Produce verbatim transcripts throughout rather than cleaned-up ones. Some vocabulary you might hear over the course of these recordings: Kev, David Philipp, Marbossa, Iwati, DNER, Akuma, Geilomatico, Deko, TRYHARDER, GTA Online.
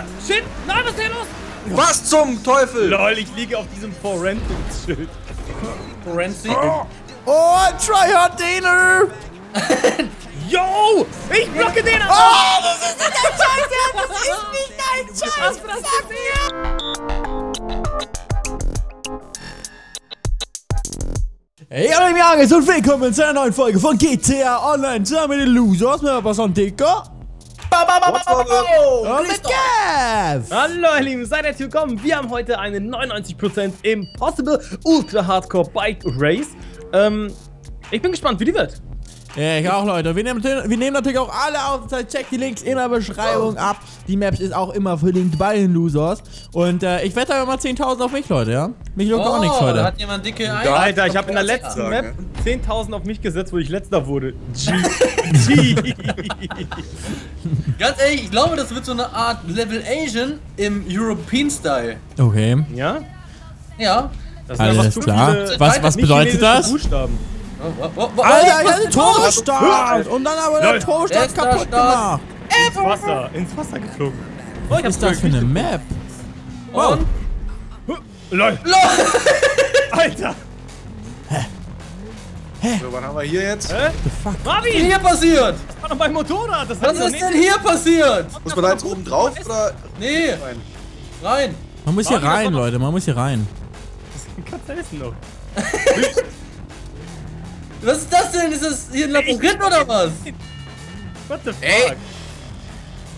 Alter! Shit! Nein, was ist hier los? Was zum Teufel? Lol, ich liege auf diesem Forensic-Schild. Forensic? Oh, oh Tryhard Dehner! Yo! Ich blocke den! Oh, oh, das ist nicht dein Scheiß! Das ist nicht dein Scheiß! Hast du das gesehen? Hey, alle mir Angst und willkommen zu einer neuen Folge von G T A Online. Zusammen mit den Losers, mit Marbossa und Deko. Und mit Kev! Hallo ihr Lieben, seid herzlich willkommen. Wir haben heute eine neunundneunzig Prozent Impossible Ultra Hardcore Bike Race. Ähm, ich bin gespannt, wie die wird. Ja, ich auch, Leute. Wir nehmen, wir nehmen natürlich auch alle auf. Checkt die Links in der Beschreibung ab. Die Maps ist auch immer verlinkt bei den Losers. Und äh, ich wette immer zehntausend auf mich, Leute, ja? Mich juckt auch nichts heute. Hat jemand dicke Eier? Alter, ich habe in der letzten Map zehntausend auf mich gesetzt, wo ich letzter wurde. G. G. Ganz ehrlich, ich glaube, das wird so eine Art Level Asian im European Style. Okay. Ja? Ja. Das ist alles klar. Was, was bedeutet das? Oh, oh, oh, oh, Alter, ich hatte den Torstart! Und dann aber der Torstart kaputt Start. gemacht! Ins Wasser, ins Wasser geflogen. Oh, ich Was ist das für eine Map? Wow. LOL! LOL! Alter! Hä? Hä? So, was haben wir hier jetzt? Hä? Was ist denn hier passiert? Das war doch mein Motorrad! Das was ist denn hier passiert? Muss man da jetzt oben drauf oder? Nee! Rein! Rein! Man muss hier rein, Leute, man muss hier rein. Das kannst du essen noch. Was ist das denn? Ist das hier ein Labyrinth oder was? What the fuck? Ey.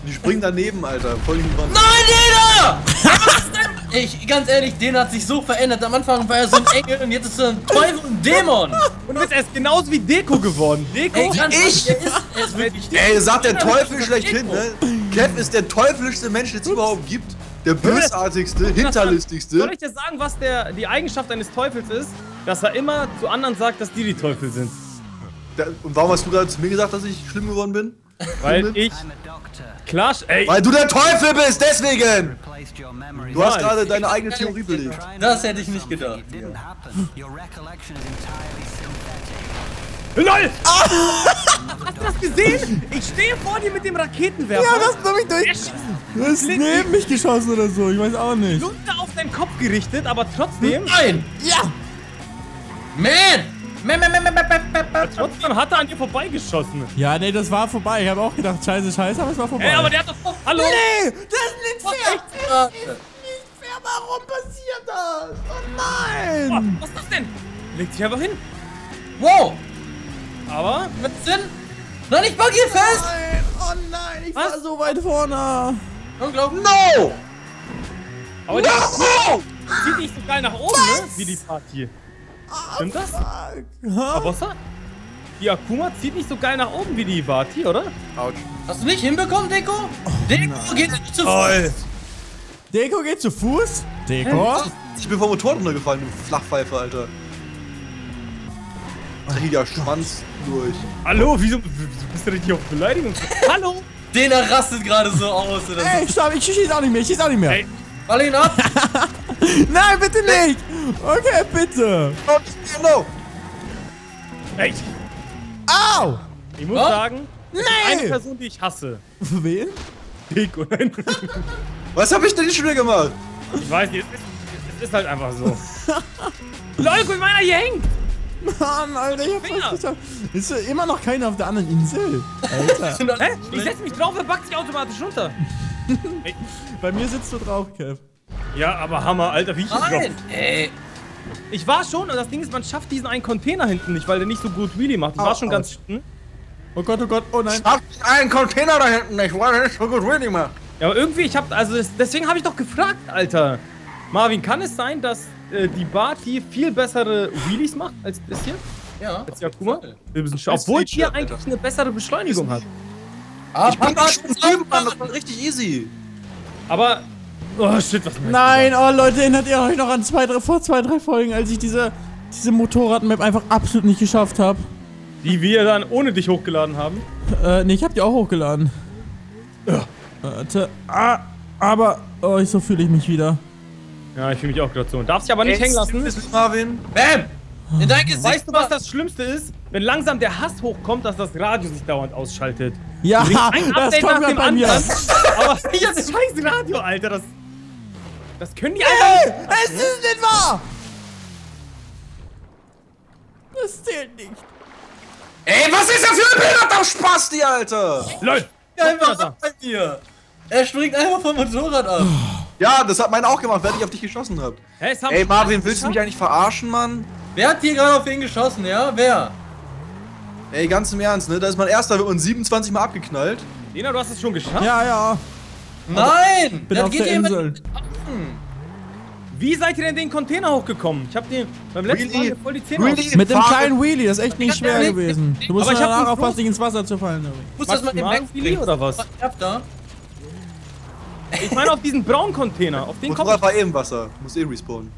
Die springen daneben, Alter. Voll Nein, Dena! Was ist denn? Ich, ganz ehrlich, Dena hat sich so verändert. Am Anfang war er so ein Engel und jetzt ist er ein Teufel und ein Dämon. Und du bist erst genauso wie Deko geworden. Deko? Ey, ganz ich? Er ist, er ist wirklich Ey, ihr sagt der Teufel schlechthin, ne? Kev ist der teuflischste Mensch, den es überhaupt gibt. Der bösartigste, hinterlistigste. Soll ich dir sagen, was der, die Eigenschaft eines Teufels ist? Dass er immer zu anderen sagt, dass die die Teufel sind. Da, und warum hast du da zu mir gesagt, dass ich schlimm geworden bin? Weil ich... Klar, ey. Weil du der Teufel bist, deswegen! Du hast gerade deine eigene Theorie belegt. Das hätte ich nicht gedacht. Ja. LOL! Ah. Hast du das gesehen? Ich stehe vor dir mit dem Raketenwerfer. Ja, das hab ich durch. Du hast neben mich geschossen oder so, ich weiß auch nicht. Lunte auf deinen Kopf gerichtet, aber trotzdem... Nein! Ja! Man! Man, man, man, man, man, man, man. Trotzdem hat er an dir vorbeigeschossen. Ja, nee, das war vorbei. Ich habe auch gedacht, scheiße, scheiße, aber es war vorbei. Ey, aber der hat doch... Oh, hallo? Nee, das ist nicht fair. Das ist nicht fair. Warum passiert das? Oh nein! Oh, was ist das denn? Legt sich einfach hin. Wow! Aber? Was denn? Nein, ich pack hier fest! Nein, oh nein, ich was? war so weit vorne. Unglaublich. No! Aber no! Die zieht nicht so geil nach oben, was? ne? Wie die Party. Ah, Stimmt das? Marbossa? Huh? Die Akuma zieht nicht so geil nach oben wie die Iwati, oder? Autsch. Hast du nicht hinbekommen, Deko? Oh, Deko nein. geht nicht zu Fuß! Oh. Deko geht zu Fuß? Deko? Ich bin vom Motorrad runtergefallen, du Flachpfeife, Alter. Richtiger Schwanz durch. Hallo, wieso bist du richtig auf Beleidigung? Hallo! Dena rastet gerade so aus, oder? Ey, stopp, ich schieß auch nicht mehr, ich schieß auch nicht mehr. Ey. Ball ihn ab! Nein, bitte nicht! Okay, bitte! Oh, no! Ey! Au! Ich muss oh? sagen, nee. eine Person, die ich hasse. Wen? Deko. Was hab ich denn schon wieder gemacht? Ich weiß nicht, es ist halt einfach so. Leute, guck mal, hier hängt! Mann, Alter, ich hab fast geschafft. Ist ja immer noch keiner auf der anderen Insel. Alter. Hä? Ich setz mich drauf, er backt sich automatisch runter. Ey. Bei mir sitzt du drauf, Kev. Ja, aber Hammer, Alter, wie ich drauf. Ey. Ich war schon, und das Ding ist, man schafft diesen einen Container hinten nicht, weil der nicht so gut Wheelie macht. Ich war oh, schon oh. ganz. Hm? Oh Gott, oh Gott, oh nein. Schafft einen Container da hinten nicht, weil der nicht so gut Wheelie macht. Ja, aber irgendwie, ich hab. Also, deswegen habe ich doch gefragt, Alter. Marvin, kann es sein, dass äh, die Barty viel bessere Wheelies macht als das hier? Ja. Als die Akuma? Obwohl die hier eigentlich eine bessere Beschleunigung hat. Ah, ich bin gerade drüben, Mann, das war richtig easy. Aber. Oh shit, was Nein, oh Leute, erinnert ihr euch noch an zwei, drei, vor zwei, drei Folgen, als ich diese, diese Motorradmap einfach absolut nicht geschafft habe? Die wir dann ohne dich hochgeladen haben? Äh, ne, ich hab die auch hochgeladen. Ja. Warte. Ah, aber. Oh, so fühle ich mich wieder. Ja, ich fühle mich auch gerade so. Darf sich aber nicht Ey, hängen lassen. Marvin. Bam! In dein Gesicht. Weißt du, was das Schlimmste ist? Wenn langsam der Hass hochkommt, dass das Radio sich dauernd ausschaltet. Ja, ein Update nach dem anderen. Aber ich hab das scheiß Radio, Alter. Das, das können die einfach nicht. Es ist nicht wahr! Das zählt nicht. Ey, was ist das für ein Bildertausch-Spasti, Alter? Leute, einfach ab bei dir. Er springt einfach vom Motorrad ab. Ja, das hat meinen auch gemacht, während ich auf dich geschossen hab. Hey, Ey, Marvin, willst du mich eigentlich verarschen, Mann? Wer hat hier gerade auf ihn geschossen, ja? Wer? Ey, ganz im Ernst, ne? Da ist mein erster und siebenundzwanzig Mal abgeknallt. Dena, du hast es schon geschafft? Ja, ja. Nein! Bin auf der Insel. Wie seid ihr denn den Container hochgekommen? Ich hab den beim letzten Mal voll die Zähne aufgeschlagen. Mit dem kleinen Wheelie, das ist echt nicht schwer gewesen. Du musst danach aufpassen, nicht ins Wasser zu fallen. Muss das mal den Wheelie oder was? Ich meine auf diesen braunen Container, auf den kommt ich... war eh im Wasser, muss eh respawnen.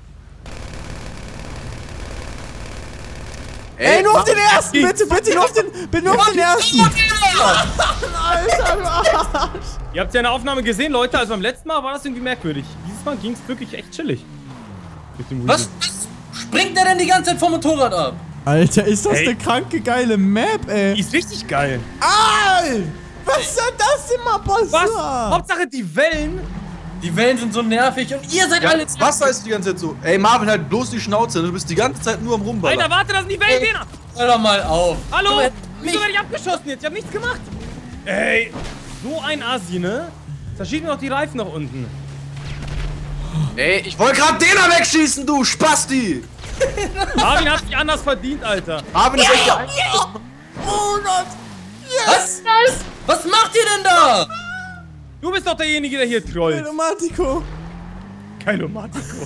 Ey, nur auf den ersten, bitte, bitte, nur auf den, nur auf den ersten! Alter, du Arsch! Ihr habt ja eine Aufnahme gesehen, Leute, also beim letzten Mal war das irgendwie merkwürdig. Dieses Mal ging's wirklich echt chillig. Was, was springt der denn die ganze Zeit vom Motorrad ab? Alter, ist das eine kranke geile Map, ey! Die ist richtig geil! Al! Was soll das denn, Marbossa? Was? Hauptsache die Wellen. Die Wellen sind so nervig und ihr seid ja, alle... Nervig. Was weißt du die ganze Zeit so? Ey, Marvin, halt bloß die Schnauze. Du bist die ganze Zeit nur am Rumballern. Alter, warte, das sind die Wellen, Dena. Hör doch mal auf. Hallo? Wieso werde ich abgeschossen jetzt? Ich hab nichts gemacht. Ey, so ein Assi, ne? Zerschießen mir doch die Reifen nach unten. Ey, ich wollte gerade Dena wegschießen, du Spasti. Marvin hat sich anders verdient, Alter. Marvin ist echt... Oh Gott. Yes. Was? Was macht ihr denn da? Du bist doch derjenige, der hier trollt. Geilomatico. Geilomatico.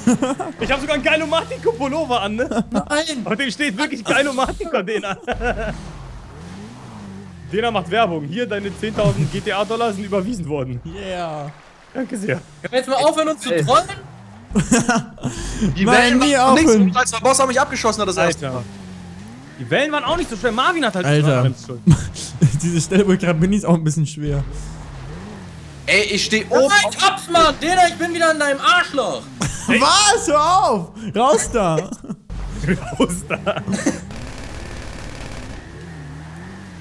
Ich habe sogar einen Geilomatico-Pullover an, ne? Nein. Auf dem steht wirklich Geilomatico, Dena. Dena macht Werbung. Hier, deine zehntausend G T A-Dollar sind überwiesen worden. Yeah. Danke sehr. Können wir jetzt mal aufhören, uns zu trollen? Die Wellen nie aufhören. Als der Boss mich abgeschossen hat, das erste Mal. Die Wellen waren auch nicht so schwer. Marvin hat halt... Alter. Diese Stelle, wo ich gerade bin, ist auch ein bisschen schwer. Ey, ich stehe oben... Oh mein Gott, Mann! Dena, ich bin wieder an deinem Arschloch! Was? Hör auf! Raus da! Raus da!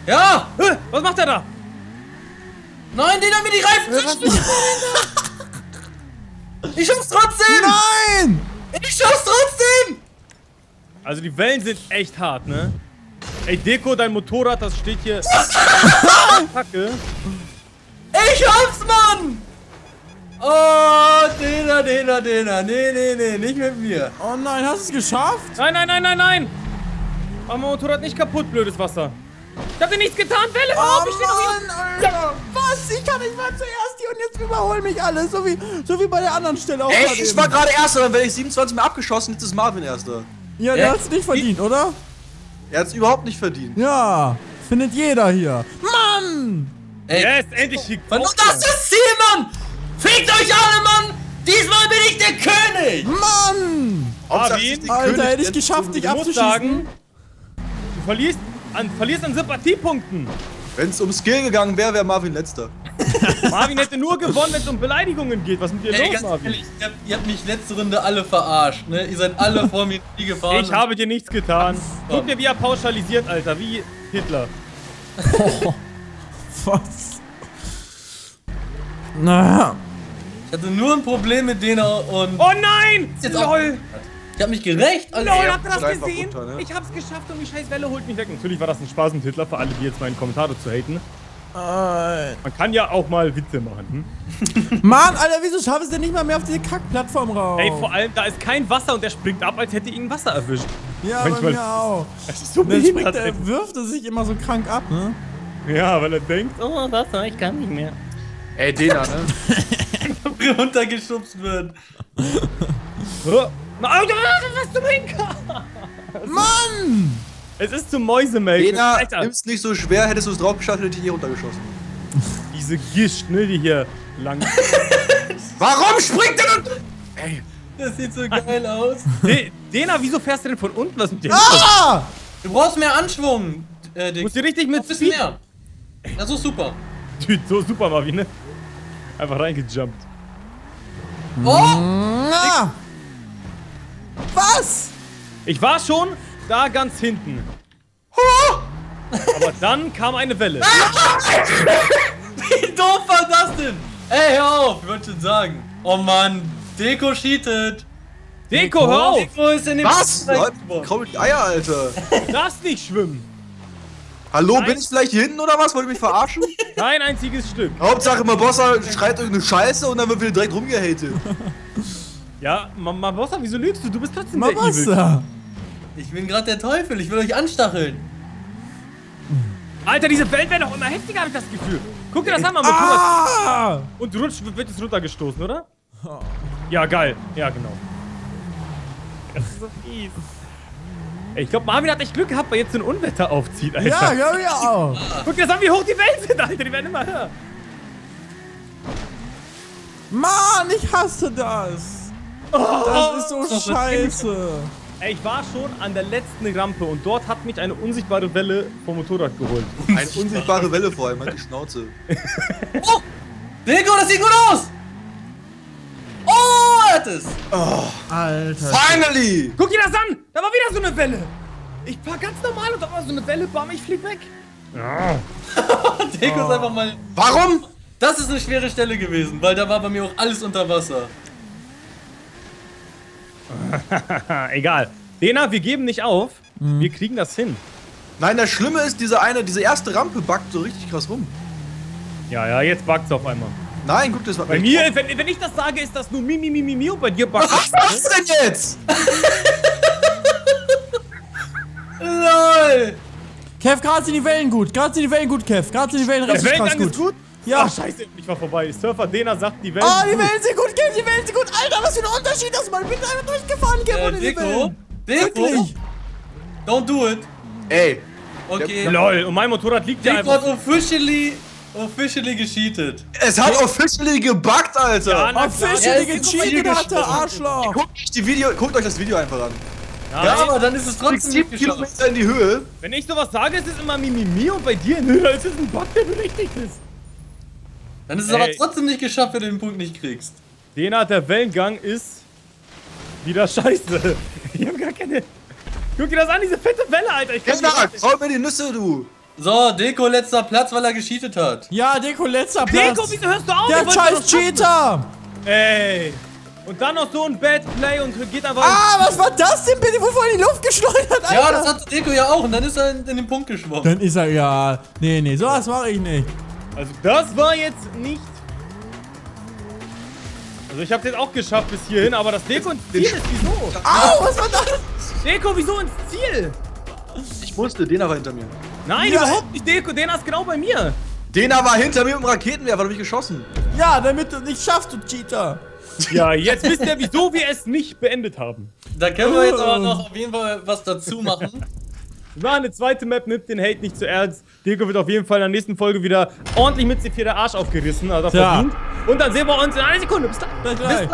Ja! Was macht er da? Nein, Dena, mir die Reifen zerstört! Ich schaff's trotzdem! Nein! Ich schaff's trotzdem! Also die Wellen sind echt hart, ne? Ey, Deko, dein Motorrad, das steht hier... Kacke. Ich hab's, Mann! Oh, Dena, Dena, Dena. Nee, nee, nee, nicht mit mir. Oh nein, hast du es geschafft? Nein, nein, nein, nein, nein! Mach mein Motorrad nicht kaputt, blödes Wasser. Ich hab dir nichts getan, Welle! Oh, oh ich Mann, hier. Alter! Was? Ich kann nicht mal zuerst hier und jetzt überholen mich alle, so wie, so wie bei der anderen Stelle auch. Ey, ich war gerade Erster, dann werde ich siebenundzwanzig Mal abgeschossen, jetzt ist Marvin Erster. Ja, der hat's nicht verdient, oder? Er hat's überhaupt nicht verdient. Ja, findet jeder hier. Mann! Ey, yes, endlich. Wann ist das das Ziel, Mann? Fickt euch alle, Mann! Diesmal bin ich der König! Mann! Marvin, Alter, hätte ich geschafft, dich abzuschießen. Du verlierst an, verlierst an Sympathiepunkten. Wenn's um Skill gegangen wäre, wäre Marvin letzter. Marvin hätte nur gewonnen, wenn es um Beleidigungen geht. Was mit dir hey, los, Marvin? Ehrlich, ihr, habt, ihr habt mich letzte Runde alle verarscht, ne? Ihr seid alle vor mir in die gefahren. Ich habe dir nichts getan. Guck mir, wie er pauschalisiert, Alter. Wie Hitler. Oh, was? Naja. Ich hatte nur ein Problem mit denen und... Oh nein! Jetzt LOL! Auch, ich hab mich gerecht. Also, LOL, habt ihr das gesehen? Runter, ne? Ich hab's geschafft und die scheiß Welle holt mich weg. Natürlich war das ein Spaß mit Hitler, für alle, die jetzt meinen Kommentar zu haten. Man kann ja auch mal Witze machen. Hm? Mann, Alter, wieso schaffen es denn nicht mal mehr auf diese Kackplattform raus? Ey, vor allem, da ist kein Wasser und der springt ab, als hätte ihn Wasser erwischt. Ja, manchmal, bei mir auch. Das ist so behindert, er wirft er sich immer so krank ab, ne? Ja, weil er denkt, oh, Wasser, ich kann nicht mehr. Ey, Dena, ne? Runtergeschubst wird. Alter, was zum Henker? Mann! Es ist zum Mäusemelken. Dena, nimm's nicht so schwer, hättest du es drauf geschafft, hätte ich dich hier runtergeschossen. Diese Gischt, ne, die hier lang... Warum springt der denn? Ey. Das sieht so geil aus. De Dena, wieso fährst du denn von unten? Was mit dir? Ah! Du brauchst mehr Anschwung. Äh, du musst dir richtig mit... Bisschen mehr. Das ist super. Dude, so super, Marvin, ne? Einfach reingejumpt. Oh! Na. Was? Ich war schon... Da ganz hinten. Aber dann kam eine Welle. Wie doof war das denn? Ey, hör auf, ich wollte schon sagen. Oh Mann, Deko cheatet. Deko, Deko hör auf! Deko ist in dem was? Leute, komm mit Eier, Alter. Du darfst nicht schwimmen. Hallo, nein. Bin ich vielleicht hier hinten oder was? Wollt ihr mich verarschen? Kein einziges Stück. Hauptsache Marbossa schreit irgendeine Scheiße und dann wird wieder direkt rumgehatet. Ja, Marbossa, wieso lügst du? Du bist trotzdem Marbossa. Ich bin gerade der Teufel, ich will euch anstacheln. Alter, diese Welt wäre doch immer heftiger, habe ich das Gefühl. Guck dir das an, mal mit ah! Und rutscht, wird jetzt runtergestoßen, oder? Ja, geil. Ja, genau. Das ist so fies. Ey, ich glaube, Marvin hat echt Glück gehabt, weil jetzt so ein Unwetter aufzieht, Alter. Ja, ja, ja auch. Guck dir das an, wie hoch die Wellen sind, Alter. Die werden immer höher. Mann, ich hasse das. Oh, das ist so das scheiße. Ey, ich war schon an der letzten Rampe und dort hat mich eine unsichtbare Welle vom Motorrad geholt. Eine unsichtbare Welle vor allem, halt die Schnauze. Oh! Deko, das sieht gut aus! Oh, er hat es! Oh, Alter. Finally! Guck dir das an! Da war wieder so eine Welle! Ich war ganz normal und da war so eine Welle, bam, ich flieg weg. Ja. Deko ist einfach mal... Warum? Das ist eine schwere Stelle gewesen, weil da war bei mir auch alles unter Wasser. Egal. Dena, wir geben nicht auf. Mhm. Wir kriegen das hin. Nein, das Schlimme ist, diese eine, diese erste Rampe backt so richtig krass rum. Ja, ja, jetzt backt's auf einmal. Nein, guck, das war bei mir. Wenn, wenn ich das sage, ist das nur mi, mi, mi, mi, mi und bei dir backt. Was machst du denn jetzt? Lol. Kev, gerade sind die Wellen gut. Gerade sind die Wellen gut, Kev. Gerade sind die Wellen richtig Wellen krass gut. gut. Ja, oh, scheiße, ich war vorbei. Surfer Dena sagt, die Welt oh, die Wellen sind gut, Kev, die Wellen sind gut. Alter, was für ein Unterschied das mal. Ich bin einfach durchgefahren, Kev, ohne die Wellen. Deko, don't do it. Ey. Okay. Lol, und mein Motorrad liegt ja einfach. Deko hat officially, officially gecheatet. Es hat officially gebuggt, Alter. Ja, officially gecheatet, Alter, Arschloch. Guckt euch, die Video, guckt euch das Video einfach an. Ja, ja, aber dann ist es trotzdem sieben Kilometer in die Höhe. Wenn ich sowas sage, ist es immer Mimimi und bei dir in Höhe ist es ein Bug, der berechtigt ist. Dann ist es Ey. aber trotzdem nicht geschafft, wenn du den Punkt nicht kriegst. Dena, der Wellengang ist wieder scheiße. Ich hab gar keine... Guck dir das an, diese fette Welle, Alter. Ich kann nicht... Hau mir die Nüsse, du. So, Deko letzter Platz, weil er gecheatet hat. Ja, Deko letzter Platz. Deko, wieso hörst du auf? Der scheiß Cheater. Ey. Und dann noch so ein Bad Play und geht einfach... Ah, was war das denn? Bin ich wohl in die Luft geschleudert, Alter. Ja, das hat Deko ja auch. Und dann ist er in den Punkt geschwommen. Dann ist er... Ja, nee, nee, sowas mache ich nicht. Also das war jetzt nicht... Also ich hab's jetzt auch geschafft bis hierhin, aber das Deko ins Ziel ist, wieso? Au, was war das? Deko, wieso ins Ziel? Ich musste, Dena war hinter mir. Nein, ja. überhaupt nicht Deko, Dena ist genau bei mir. Dena war hinter mir mit dem Raketenwerfer, du mich geschossen. Ja, damit du es nicht schaffst, du Cheater. Ja, jetzt wisst ihr, wieso wir es nicht beendet haben. Da können wir jetzt aber noch auf jeden Fall was dazu machen. War eine zweite Map, nimmt den Hate nicht zu ernst. Deko wird auf jeden Fall in der nächsten Folge wieder ordentlich mit C vier der Arsch aufgerissen. Also verdient. Und dann sehen wir uns in einer Sekunde. Bis gleich.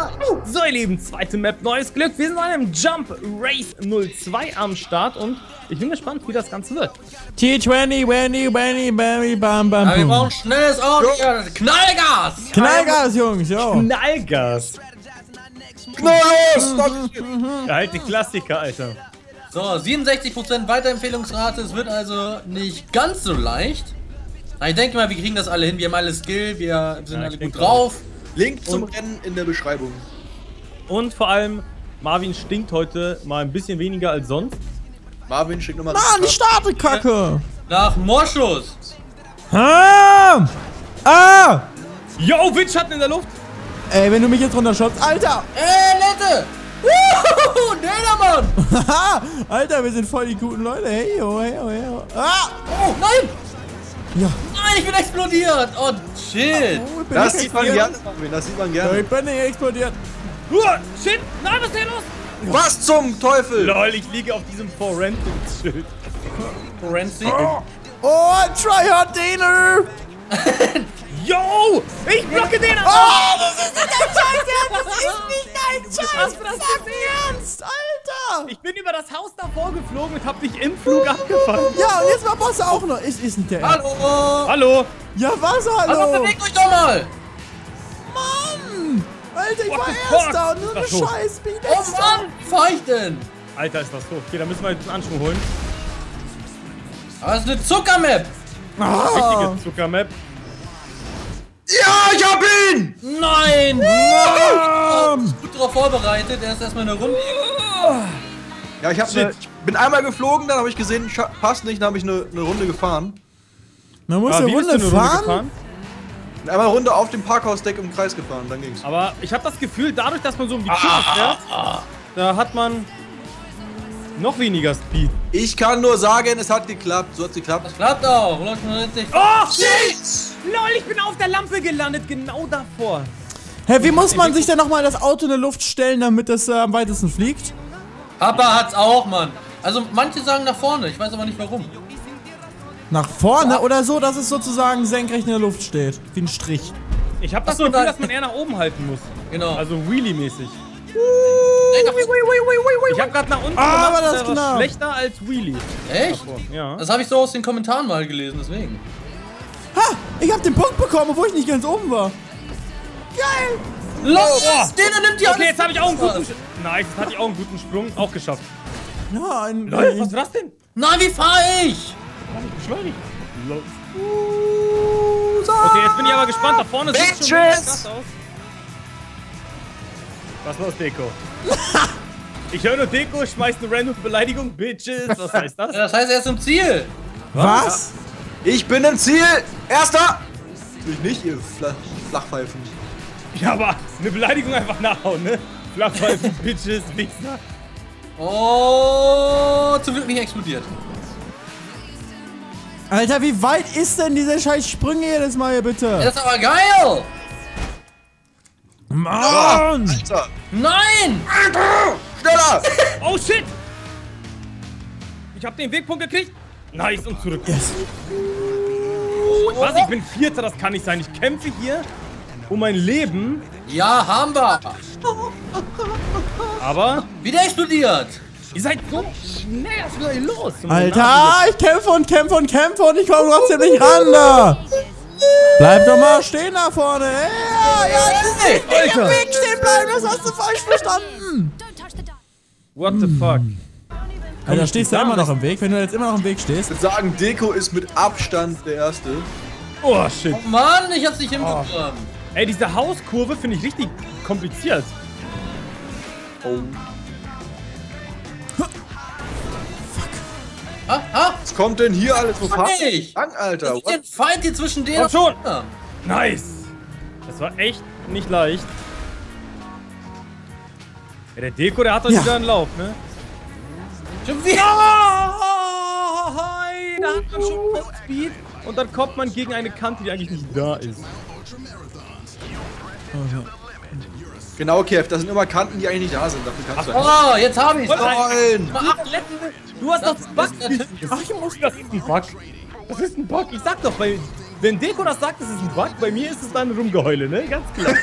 So ihr Lieben, zweite Map, neues Glück. Wir sind an einem Jump Race null zwei am Start und ich bin gespannt, wie das Ganze wird. T zwanzig, Wendy, Wendy, Barry, Bam, Bam, Bam. Wir brauchen schnelles Auto. Knallgas! Knallgas, Jungs, jo. Knallgas. Knallgas! Ja, halt die Klassiker, Alter. So, siebenundsechzig Prozent Weiterempfehlungsrate, es wird also nicht ganz so leicht. Aber ich denke mal, wir kriegen das alle hin, wir haben alle Skill, wir sind ja, alle gut drauf. Link zum und Rennen in der Beschreibung. Und vor allem, Marvin stinkt heute mal ein bisschen weniger als sonst. Marvin stinkt nochmal... Mann, ich starte, Kacke! Nach Moschus! Ah! Ah! Yo, Windschatten in der Luft! Ey, wenn du mich jetzt runterschubst, Alter! Ey, Lette! Wuhu, Dönermann! Haha, Alter, wir sind voll die guten Leute. Hey, oh, hey, oh, hey, oh. Ah! Oh, nein! Ja. Nein, ich bin explodiert! Oh, shit! Oh, oh, das, sieht man gern, das sieht man gerne. Ich bin nicht explodiert. Uah, shit! Nein, was ist denn los? Was zum Teufel? Lol, ich liege auf diesem Forensic-Schild. Forensic? Oh, oh Tryhard Dena! Yo! Ich blocke den an! Oh, das ist nicht dein Scheiß! Das ist nicht dein Scheiß! Sag mir ernst, Alter! Ich bin über das Haus davor geflogen und hab dich im Flug abgefangen. Ja, und jetzt war Boss auch noch. Ist, ist nicht der Ernst. Hallo! Hallo! Ja, was, hallo? Also bewegt euch doch mal! Mann! Alter, ich What war Erster und nur eine Scheiß-Biene. Oh Mann, wie fahr ich denn? Alter, ist das doof. Okay, da müssen wir jetzt einen Anschwung holen. Das ist eine Zuckermap! Ah. Richtige Zuckermap. Ja, ich hab ihn! Nein! Ja. Mann. Ich bin gut darauf vorbereitet. Er ist erstmal eine Runde. Ja, ich, hab eine, ich bin einmal geflogen, dann habe ich gesehen, passt nicht, dann habe ich eine, eine Runde gefahren. Man muss eine Runde fahren? Einmal eine Runde auf dem Parkhausdeck im Kreis gefahren, dann ging's. Aber ich habe das Gefühl, dadurch, dass man so um die Tür fährt, ah, ah, ah. da hat man noch weniger Speed. Ich kann nur sagen, es hat geklappt. So hat's geklappt. Das klappt auch. neunundneunzig. Oh, shit! Lol, ich bin auf der Lampe gelandet, genau davor. Hä, wie muss man sich denn nochmal das Auto in der Luft stellen, damit es äh, am weitesten fliegt? Papa hat's auch, Mann. Also manche sagen nach vorne, ich weiß aber nicht warum. Nach vorne oder so, dass es sozusagen senkrecht in der Luft steht, wie ein Strich. Ich hab das so Gefühl, dass man eher nach oben halten muss. Genau. Also Wheelie-mäßig. Ich hab grad nach unten ah, gemacht, das war knapp. Schlechter als Wheelie. Echt? Ja. Das habe ich so aus den Kommentaren mal gelesen, deswegen. Ha! Ich hab den Punkt bekommen, obwohl ich nicht ganz oben war. Geil! Los! Oh, oh. Den nimmt die Okay, jetzt habe ich auch einen guten Sprung. Nice, jetzt hatte ich auch einen guten Sprung. Auch geschafft. Nein. Leute, was war das denn? Nein, wie fahre ich? Ich beschleunigt. Los. Okay, jetzt bin ich aber gespannt. Da vorne sieht schon krass aus. Was los, Deko? Ich höre nur Deko, schmeiß eine random Beleidigung. Bitches. Was heißt das? Das heißt, er ist im Ziel. Was? Was? Ich bin im Ziel. Erster. Natürlich nicht, ihr Fl Flachpfeifen. Ja, aber eine Beleidigung einfach nachhauen, ne? Flachpfeifen, Bitches, Wichser. Oh, zum Glück nicht explodiert. Alter, wie weit ist denn diese scheiß Sprünge jedes Mal hier, bitte? Das ist aber geil! Mann! Alter! Nein! Alter! Schneller! Oh shit! Ich hab den Wegpunkt gekriegt. Nice und zurück. Yes. Oh, was? Ich bin Vierter, das kann nicht sein. Ich kämpfe hier um mein Leben. Ja, haben wir. Aber... wieder explodiert! Ihr seid so schnell, was ist denn los? Alter, ich kämpfe und kämpfe und kämpfe und ich komme trotzdem nicht ran da. Bleib doch mal stehen da vorne. Ja, ja, ich bin nicht im Weg stehen bleiben, das hast du falsch verstanden. What the fuck? Alter, stehst du immer noch im Weg, wenn du jetzt immer noch im Weg stehst. Ich würde sagen, Deko ist mit Abstand der Erste. Oh, shit. Oh Mann, ich hab's nicht hinbekommen. Oh. Ey, diese Hauskurve finde ich richtig kompliziert. Oh. Ha, ha. Was kommt denn hier alles so fast? Lang, Alter. Was ist denn Fight hier zwischen denen? Oh, schon. Ja. Nice. Das war echt nicht leicht. Ja, der Deko, der hat doch ja. wieder einen Lauf, ne? Schon wieder. Oh, hi. Da hat man schon Speed und dann kommt man gegen eine Kante, die eigentlich nicht da ist. Oh, ja. Genau, Kev, das sind immer Kanten, die eigentlich nicht da sind. Dafür kannst Ach, du oh, jetzt hab ich's! Nein! Du hast doch Bug! Ach, ich muss das ist ein Bug! Das ist ein Bug! Ich sag doch, weil, wenn Deko das sagt, das ist ein Bug, bei mir ist es dann Rumgeheule, ne? Ganz klar!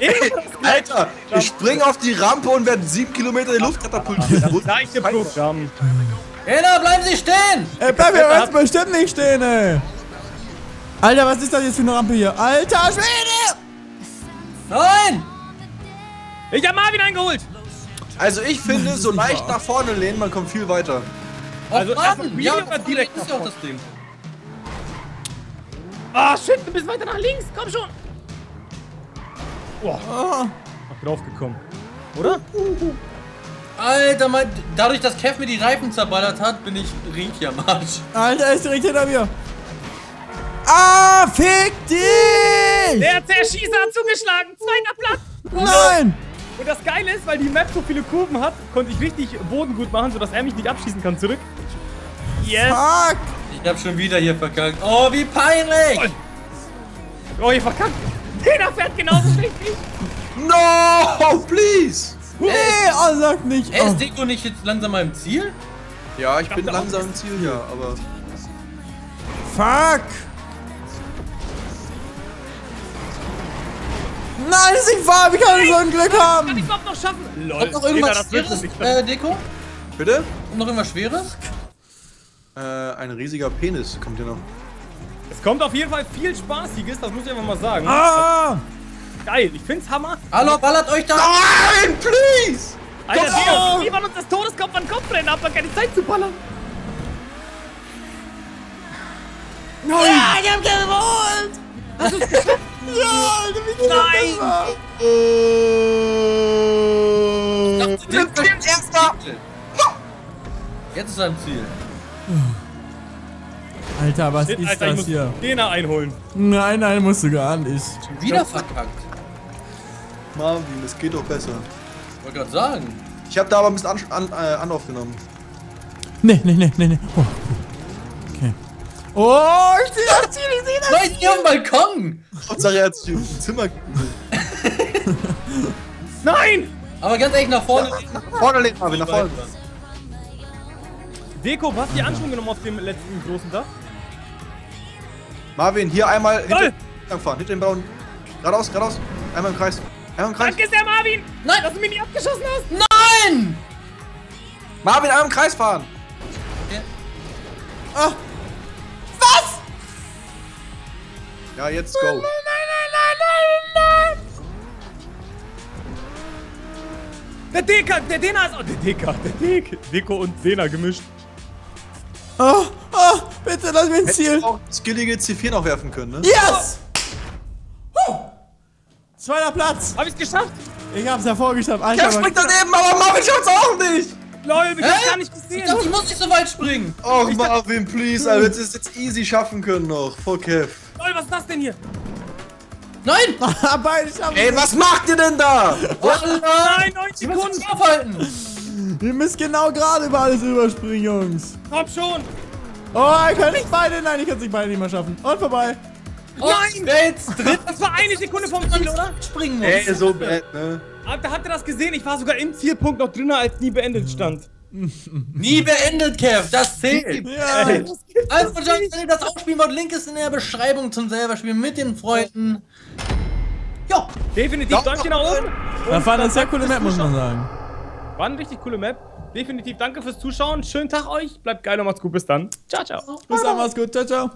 Ey, Alter! Ich spring auf die Rampe und werde sieben Kilometer in die Luft katapultiert! Das gleiche Programm! Ey, da bleiben Sie stehen! Ey, bleiben wir jetzt bestimmt nicht stehen, ey! Alter, was ist das jetzt für eine Rampe hier? Alter Schwede! Nein! Ich hab Marvin eingeholt! Also ich finde, so leicht nach vorne lehnen, man kommt viel weiter. Also Marvin, ja, oder direkt ist ja auch das Ding. Ah, shit, du bist weiter nach links, komm schon! Boah, ah. Ach, draufgekommen, oder? Alter, mein, dadurch, dass Kev mir die Reifen zerballert hat, bin ich richtig am Arsch. Alter, ist direkt hinter mir. Ah, fick dich! Der Zerschießer hat zugeschlagen, zweiter Platz! Nein! Und das Geile ist, weil die Map so viele Kurven hat, konnte ich richtig Boden gut machen, sodass er mich nicht abschießen kann zurück. Yes! Fuck. Ich hab schon wieder hier verkackt. Oh, wie peinlich! Oh, hier verkackt! Der fährt genauso schlecht wie ich! No, please! Nee, oh, sag nicht! Ey, ist Deko nicht jetzt langsam mal im Ziel? Ja, ich, ich bin langsam im Ziel, ja, aber... Fuck! Nein, das ist nicht wahr! Wie kann ich so ein Glück haben? Kann ich überhaupt noch schaffen? Lol. Kommt noch irgendwas Schweres, äh, Deko? Bitte? Kommt noch irgendwas Schweres? Äh, ein riesiger Penis kommt hier noch. Es kommt auf jeden Fall viel Spaßiges, das muss ich einfach mal sagen. Ah! Geil, ich find's Hammer. Hallo, ballert euch da! Nein, please! Alter, Deko, die waren uns das Todeskopf an den Kopf rennen, aber keine Zeit zu ballern. Nein! Ja, die haben gewohnt! Das ist geschafft! Ja, Alter, wie nein! Nein! Ich dachte, du bist erster! Jetzt ist er im Ziel. Alter, was ist Alter, das ich hier? Den da einholen. Nein, nein, musst du gar nicht. Schon wieder verkackt. Marvin, das geht doch besser. Ich wollte gerade sagen. Ich habe da aber ein bisschen an, äh, Anlauf genommen. Nee, nee, nee, nee, nee. Oh. Okay. Oh, ich sehe das Ziel, ich sehe das Ziel. Nein, hier am Balkon. Hauptsache, er hat sich im Zimmer gebildet. Nein! Aber ganz ehrlich, nach vorne ja, legen. Nach vorne legen, Marvin, nach vorne. Deko, was hast du Anschwung genommen auf dem letzten großen Dach? Marvin, hier einmal hinter den fahren, hinter den Baum. Geradeaus, geradeaus. Einmal im Kreis. Einmal im Kreis. Danke sehr, Marvin! Nein! Dass du mich nicht abgeschossen hast! Nein! Marvin, einmal im Kreis fahren! Okay. Ah. Was? Ja, jetzt go. Nein, nein, nein, nein, nein, nein! Der Deka, der Dena ist... Oh, der Deka, der Deka. Deko und Dena gemischt. Oh, oh, bitte lass mich ins Ziel. Hättest du auch skillige C vier noch werfen können, ne? Yes! Oh. Huh. Zweiter Platz. Hab ich's geschafft? Ich hab's ja vorgeschafft. Alter, Kev springt daneben, aber Marvin schafft's auch nicht. Leute, ich hab's gar nicht gesehen. Ich dachte, ich muss nicht so weit springen. Oh, ich Marvin, please, Alter, jetzt ist jetzt easy schaffen können noch. Voll Kev. Leute, was ist das denn hier? Nein! Beide schaffen. Ey, was macht ihr denn da? Oh, nein, neun Sekunden aufhalten. Ihr müsst genau gerade über alles überspringen, Jungs. Komm schon! Oh, ich kann nicht beide, nein, ich kann es nicht beide nicht mehr schaffen. Und vorbei. Oh, nein! Jetzt dritt. Das war eine Sekunde vom Ziel, oder? Springen muss. Ey, so bad, ne? Alter, habt ihr das gesehen? Ich war sogar im Zielpunkt noch drinne, als nie beendet stand. Nie beendet, Kev, das zählt. Ja, ey. Das gibt also, John, wenn ihr das auch spielen wollt, Link ist in der Beschreibung zum selber Spielen mit den Freunden. Jo! Definitiv, Däumchen nach oben. Das war eine sehr coole Map, muss man sagen. War eine richtig coole Map. Definitiv danke fürs Zuschauen. Schönen Tag euch. Bleibt geil und macht's gut. Bis dann. Ciao, ciao. Bis dann, macht's gut. Ciao, ciao.